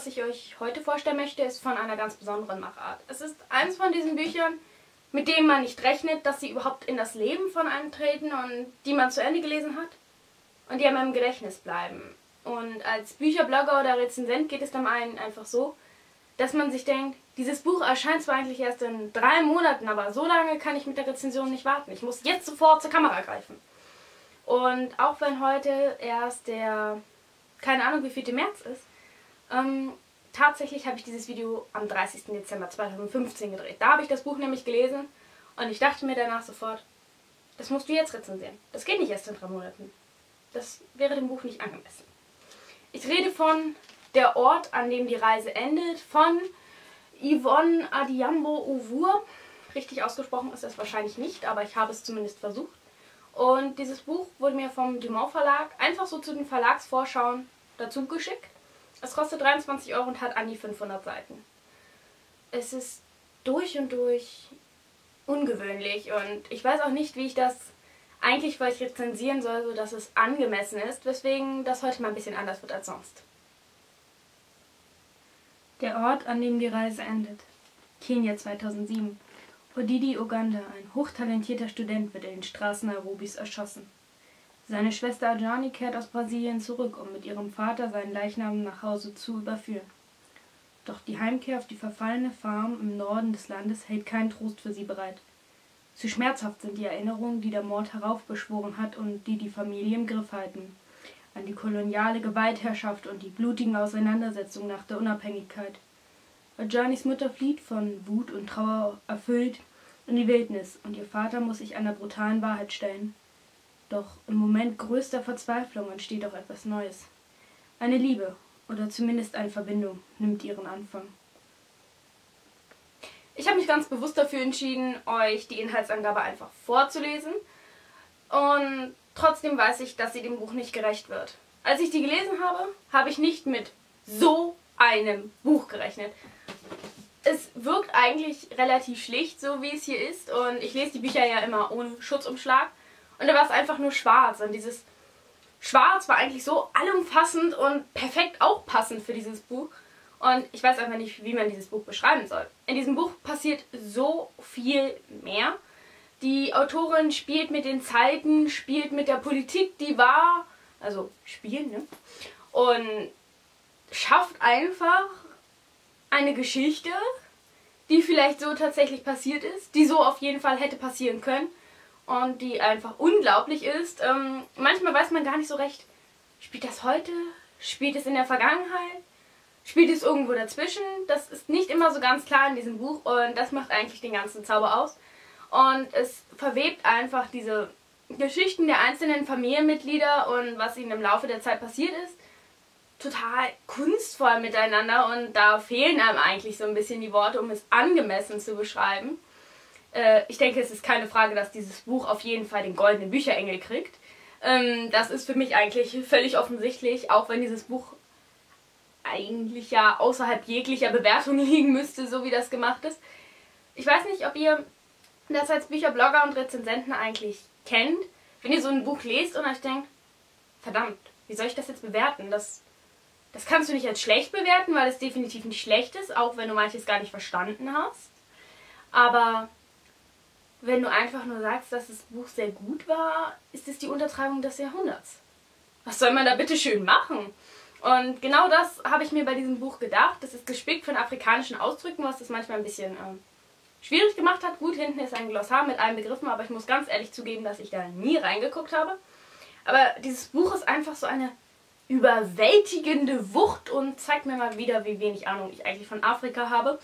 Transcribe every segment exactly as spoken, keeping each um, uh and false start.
was ich euch heute vorstellen möchte, ist von einer ganz besonderen Machart. Es ist eins von diesen Büchern, mit denen man nicht rechnet, dass sie überhaupt in das Leben von einem treten und die man zu Ende gelesen hat und die einem im Gedächtnis bleiben. Und als Bücherblogger oder Rezensent geht es dann einen einfach so, dass man sich denkt, dieses Buch erscheint zwar eigentlich erst in drei Monaten, aber so lange kann ich mit der Rezension nicht warten. Ich muss jetzt sofort zur Kamera greifen. Und auch wenn heute erst der, keine Ahnung wie viel der März ist, ähm, tatsächlich habe ich dieses Video am dreißigsten Dezember zweitausendfünfzehn gedreht. Da habe ich das Buch nämlich gelesen und ich dachte mir danach sofort, das musst du jetzt rezensieren. Das geht nicht erst in drei Monaten. Das wäre dem Buch nicht angemessen. Ich rede von Der Ort, an dem die Reise endet, von Yvonne Adhiambo Owuor. Richtig ausgesprochen ist das wahrscheinlich nicht, aber ich habe es zumindest versucht. Und dieses Buch wurde mir vom Dumont Verlag einfach so zu den Verlagsvorschauen dazu geschickt. Es kostet dreiundzwanzig Euro und hat an die fünfhundert Seiten. Es ist durch und durch ungewöhnlich und ich weiß auch nicht, wie ich das eigentlich vielleicht rezensieren soll, sodass es angemessen ist, weswegen das heute mal ein bisschen anders wird als sonst. Der Ort, an dem die Reise endet. Kenia zweitausendsieben. Odidi, Uganda, ein hochtalentierter Student, wird in den Straßen Nairobis erschossen. Seine Schwester Ajani kehrt aus Brasilien zurück, um mit ihrem Vater seinen Leichnam nach Hause zu überführen. Doch die Heimkehr auf die verfallene Farm im Norden des Landes hält keinen Trost für sie bereit. Zu schmerzhaft sind die Erinnerungen, die der Mord heraufbeschworen hat und die die Familie im Griff halten. An die koloniale Gewaltherrschaft und die blutigen Auseinandersetzungen nach der Unabhängigkeit. Ajanis Mutter flieht, von Wut und Trauer erfüllt, in die Wildnis und ihr Vater muss sich einer brutalen Wahrheit stellen. Doch im Moment größter Verzweiflung entsteht auch etwas Neues. Eine Liebe oder zumindest eine Verbindung nimmt ihren Anfang. Ich habe mich ganz bewusst dafür entschieden, euch die Inhaltsangabe einfach vorzulesen und trotzdem weiß ich, dass sie dem Buch nicht gerecht wird. Als ich die gelesen habe, habe ich nicht mit so einem Buch gerechnet. Es wirkt eigentlich relativ schlicht, so wie es hier ist. Und ich lese die Bücher ja immer ohne Schutzumschlag. Und da war es einfach nur schwarz. Und dieses Schwarz war eigentlich so allumfassend und perfekt auch passend für dieses Buch. Und ich weiß einfach nicht, wie man dieses Buch beschreiben soll. In diesem Buch passiert so viel mehr. Die Autorin spielt mit den Zeiten, spielt mit der Politik, die war, also spielen, ne? Und schafft einfach eine Geschichte, die vielleicht so tatsächlich passiert ist, die so auf jeden Fall hätte passieren können und die einfach unglaublich ist. Ähm, manchmal weiß man gar nicht so recht, spielt das heute, spielt es in der Vergangenheit, spielt es irgendwo dazwischen. Das ist nicht immer so ganz klar in diesem Buch und das macht eigentlich den ganzen Zauber aus. Und es verwebt einfach diese Geschichten der einzelnen Familienmitglieder und was ihnen im Laufe der Zeit passiert ist, total kunstvoll miteinander und da fehlen einem eigentlich so ein bisschen die Worte, um es angemessen zu beschreiben. Äh, ich denke, es ist keine Frage, dass dieses Buch auf jeden Fall den goldenen Bücherengel kriegt. Ähm, das ist für mich eigentlich völlig offensichtlich, auch wenn dieses Buch eigentlich ja außerhalb jeglicher Bewertung liegen müsste, so wie das gemacht ist. Ich weiß nicht, ob ihr das als Bücherblogger und Rezensenten eigentlich kennt, wenn ihr so ein Buch lest und euch denkt, verdammt, wie soll ich das jetzt bewerten? Das, das kannst du nicht als schlecht bewerten, weil es definitiv nicht schlecht ist, auch wenn du manches gar nicht verstanden hast. Aber wenn du einfach nur sagst, dass das Buch sehr gut war, ist es die Untertreibung des Jahrhunderts. Was soll man da bitte schön machen? Und genau das habe ich mir bei diesem Buch gedacht. Das ist gespickt von afrikanischen Ausdrücken, was das manchmal ein bisschen äh, schwierig gemacht hat. Gut, hinten ist ein Glossar mit allen Begriffen, aber ich muss ganz ehrlich zugeben, dass ich da nie reingeguckt habe. Aber dieses Buch ist einfach so eine überwältigende Wucht und zeigt mir mal wieder, wie wenig Ahnung ich eigentlich von Afrika habe.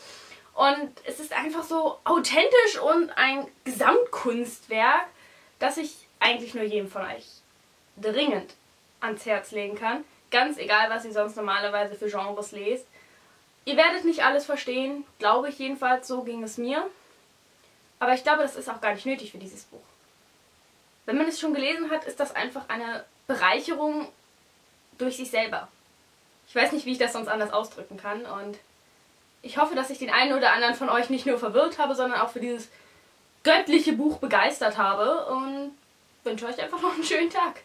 Und es ist einfach so authentisch und ein Gesamtkunstwerk, das ich eigentlich nur jedem von euch dringend ans Herz legen kann. Ganz egal, was ihr sonst normalerweise für Genres lest. Ihr werdet nicht alles verstehen, glaube ich jedenfalls, so ging es mir. Aber ich glaube, das ist auch gar nicht nötig für dieses Buch. Wenn man es schon gelesen hat, ist das einfach eine Bereicherung durch sich selber. Ich weiß nicht, wie ich das sonst anders ausdrücken kann und ich hoffe, dass ich den einen oder anderen von euch nicht nur verwirrt habe, sondern auch für dieses göttliche Buch begeistert habe und wünsche euch einfach noch einen schönen Tag.